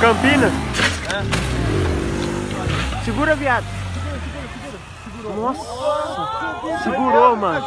Campinas? É. Segura, viado. Segura. Nossa. Segurou, mano.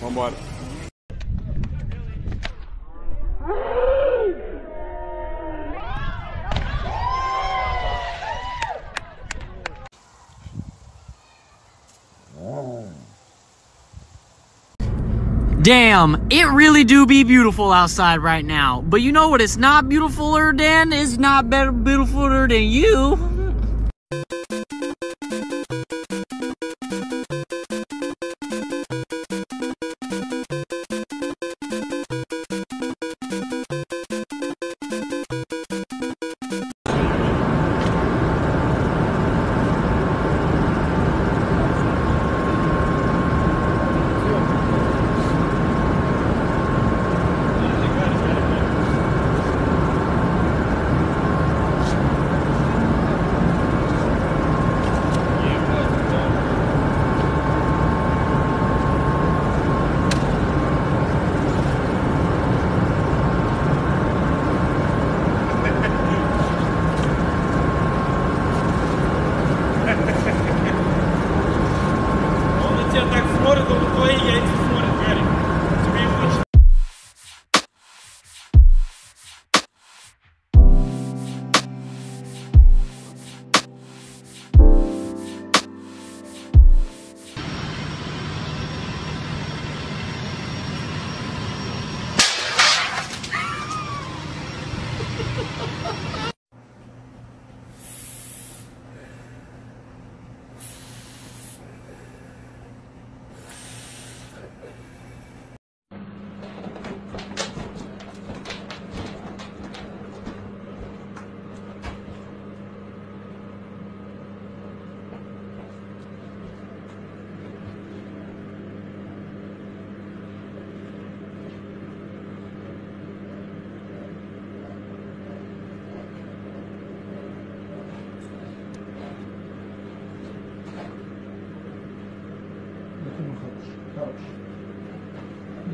Vambora. Damn, it really do be beautiful outside right now. But you know what it's not beautifuler than? It's not better beautifuler than you.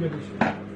Thank you.